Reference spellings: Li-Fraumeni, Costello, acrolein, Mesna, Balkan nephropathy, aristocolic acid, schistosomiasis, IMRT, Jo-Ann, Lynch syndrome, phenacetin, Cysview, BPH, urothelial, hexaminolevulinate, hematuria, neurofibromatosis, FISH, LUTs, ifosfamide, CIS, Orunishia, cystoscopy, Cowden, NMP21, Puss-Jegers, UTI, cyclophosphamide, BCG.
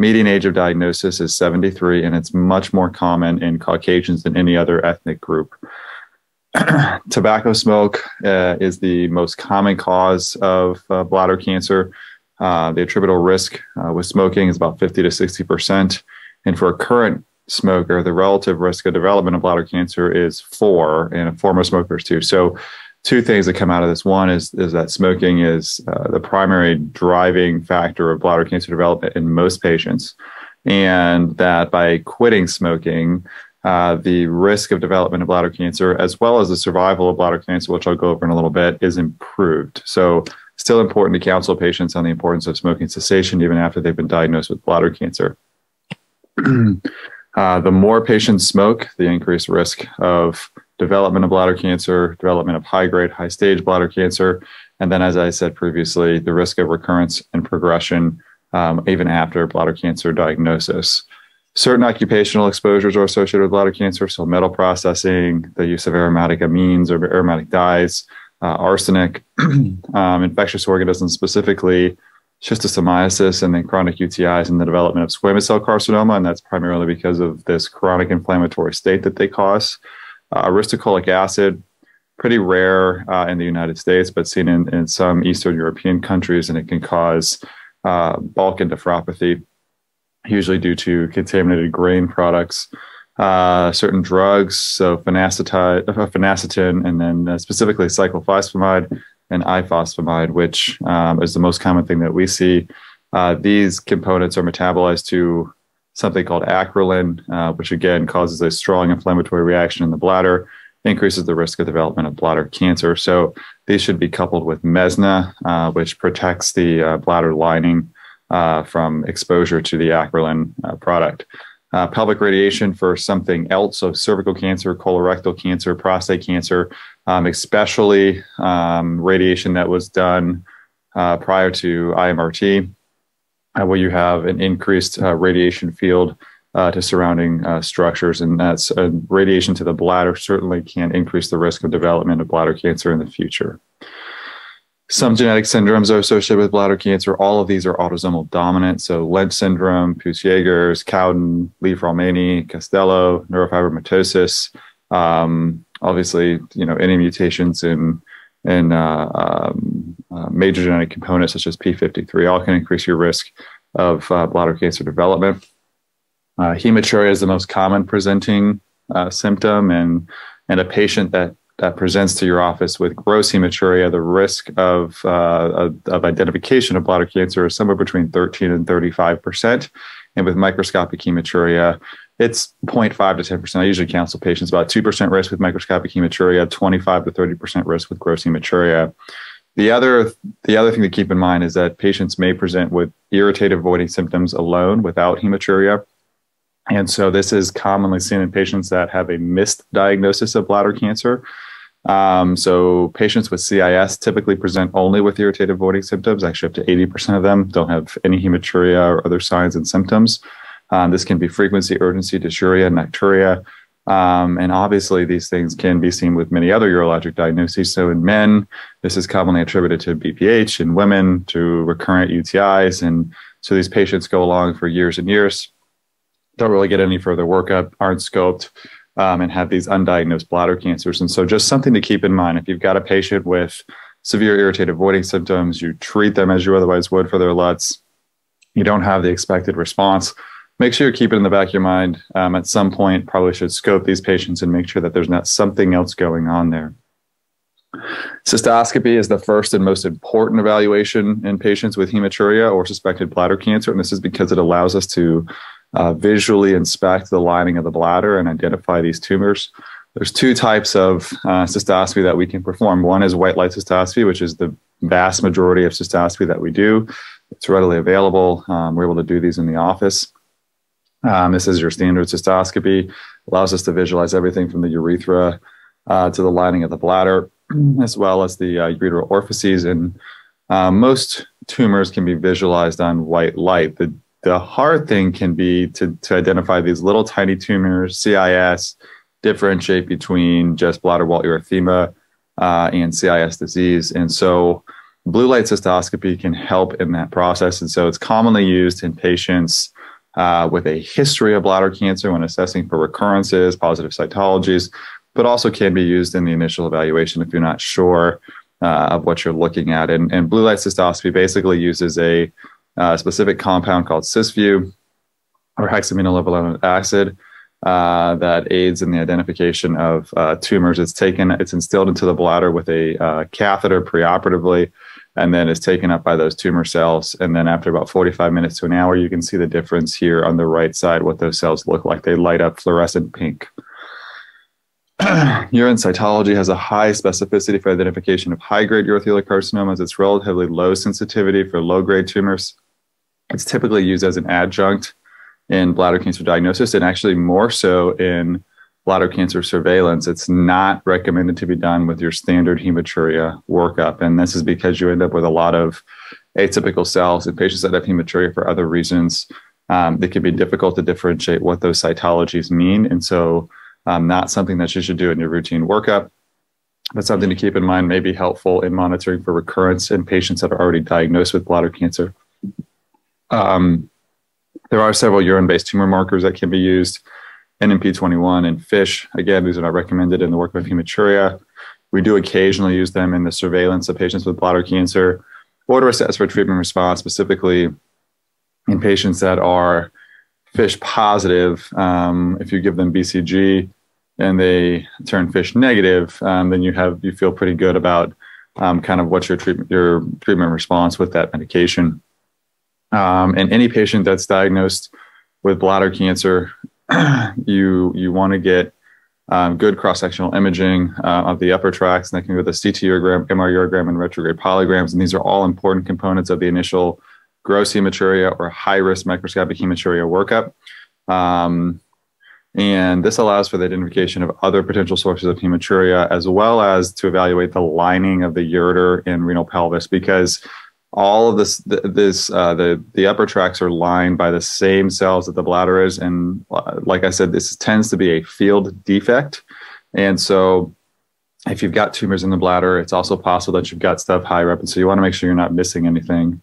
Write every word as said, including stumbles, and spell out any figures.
Median age of diagnosis is seventy-three, and it's much more common in Caucasians than any other ethnic group. Tobacco smoke uh, is the most common cause of uh, bladder cancer. Uh, the attributable risk uh, with smoking is about fifty to sixty percent. And for a current smoker, the relative risk of development of bladder cancer is four, and former smokers too. So two things that come out of this. One is, is that smoking is uh, the primary driving factor of bladder cancer development in most patients, and that by quitting smoking, Uh, the risk of development of bladder cancer, as well as the survival of bladder cancer, which I'll go over in a little bit, is improved. So still important to counsel patients on the importance of smoking cessation even after they've been diagnosed with bladder cancer. uh, the more patients smoke, the increased risk of development of bladder cancer, development of high-grade, high-stage bladder cancer, and then, as I said previously, the risk of recurrence and progression um, even after bladder cancer diagnosis. Certain occupational exposures are associated with bladder cancer, so metal processing, the use of aromatic amines or aromatic dyes, uh, arsenic, um, infectious organisms, specifically schistosomiasis, and then chronic U T Is and the development of squamous cell carcinoma, and that's primarily because of this chronic inflammatory state that they cause. Uh, aristocolic acid, pretty rare uh, in the United States, but seen in, in some Eastern European countries, and it can cause uh, Balkan nephropathy, usually due to contaminated grain products, uh, certain drugs, so phenacetin, phenacetin and then uh, specifically cyclophosphamide and ifosfamide, which um, is the most common thing that we see. Uh, these components are metabolized to something called acrolein, uh, which again causes a strong inflammatory reaction in the bladder, increases the risk of development of bladder cancer. So these should be coupled with Mesna, uh, which protects the uh, bladder lining Uh, from exposure to the acrolein uh, product. Uh, pelvic radiation for something else, so cervical cancer, colorectal cancer, prostate cancer, um, especially um, radiation that was done uh, prior to I M R T, uh, where you have an increased uh, radiation field uh, to surrounding uh, structures, and that's uh, radiation to the bladder certainly can increase the risk of development of bladder cancer in the future. Some genetic syndromes are associated with bladder cancer. All of these are autosomal dominant. So Lynch syndrome, Puss-Jegers, Cowden, Li-Fraumeni, Costello, neurofibromatosis. Um, obviously, you know, any mutations in, in uh, um, uh, major genetic components such as P fifty-three all can increase your risk of uh, bladder cancer development. Uh, hematuria is the most common presenting uh, symptom, and, and a patient that that presents to your office with gross hematuria, the risk of, uh, of, of identification of bladder cancer is somewhere between thirteen and thirty-five percent. And with microscopic hematuria, it's zero point five to ten percent. I usually counsel patients about two percent risk with microscopic hematuria, twenty-five to thirty percent risk with gross hematuria. The other, the other thing to keep in mind is that patients may present with irritative voiding symptoms alone without hematuria. And so this is commonly seen in patients that have a missed diagnosis of bladder cancer. Um, so patients with C I S typically present only with irritative voiding symptoms. Actually, up to eighty percent of them don't have any hematuria or other signs and symptoms. Um, this can be frequency, urgency, dysuria, nocturia. Um, and obviously, these things can be seen with many other urologic diagnoses. So in men, this is commonly attributed to B P H, in women, to recurrent U T Is. And so these patients go along for years and years, don't really get any further workup, aren't scoped, um, and have these undiagnosed bladder cancers. And so just something to keep in mind. If you've got a patient with severe irritative voiding symptoms, you treat them as you otherwise would for their L U Ts, you don't have the expected response, make sure you keep it in the back of your mind. Um, at some point, probably should scope these patients and make sure that there's not something else going on there. Cystoscopy is the first and most important evaluation in patients with hematuria or suspected bladder cancer. And this is because it allows us to Uh, visually inspect the lining of the bladder and identify these tumors. There's two types of uh, cystoscopy that we can perform. One is white light cystoscopy, which is the vast majority of cystoscopy that we do. It's readily available. Um, we're able to do these in the office. Um, this is your standard cystoscopy. Allows us to visualize everything from the urethra uh, to the lining of the bladder, as well as the uh, ureteral orifices. And uh, most tumors can be visualized on white light. The The hard thing can be to, to identify these little tiny tumors, C I S, differentiate between just bladder wall erythema uh, and C I S disease. And so blue light cystoscopy can help in that process. And so it's commonly used in patients uh, with a history of bladder cancer when assessing for recurrences, positive cytologies, but also can be used in the initial evaluation if you're not sure uh, of what you're looking at. And, and blue light cystoscopy basically uses a uh, specific compound called Cysview, or hexaminolevulinate acid, Uh, that aids in the identification of uh, tumors. It's taken, it's instilled into the bladder with a uh, catheter preoperatively, and then is taken up by those tumor cells. And then after about forty-five minutes to an hour, you can see the difference here on the right side, what those cells look like. They light up fluorescent pink. Urine cytology has a high specificity for identification of high-grade urothelial carcinomas. It's relatively low sensitivity for low-grade tumors. It's typically used as an adjunct in bladder cancer diagnosis, and actually more so in bladder cancer surveillance. It's not recommended to be done with your standard hematuria workup. And this is because you end up with a lot of atypical cells in patients that have hematuria for other reasons. Um, it can be difficult to differentiate what those cytologies mean. And so um, not something that you should do in your routine workup, but something to keep in mind may be helpful in monitoring for recurrence in patients that are already diagnosed with bladder cancer. Um, There are several urine-based tumor markers that can be used, N M P twenty-one and FISH. Again, these are not recommended in the workup of hematuria. We do occasionally use them in the surveillance of patients with bladder cancer, or to assess for treatment response, specifically in patients that are FISH positive. Um, if you give them B C G and they turn FISH negative, um, then you have you feel pretty good about um, kind of what's your treatment your treatment response with that medication. Um, and any patient that's diagnosed with bladder cancer, you you want to get um, good cross-sectional imaging uh, of the upper tracts, and that can go with a C T urogram, M R urogram, and retrograde polygams. And these are all important components of the initial gross hematuria or high-risk microscopic hematuria workup. Um, and this allows for the identification of other potential sources of hematuria, as well as to evaluate the lining of the ureter and renal pelvis, because all of this, this uh, the, the upper tracts are lined by the same cells that the bladder is. And like I said, this tends to be a field defect. And so if you've got tumors in the bladder, it's also possible that you've got stuff high rep. And so you want to make sure you're not missing anything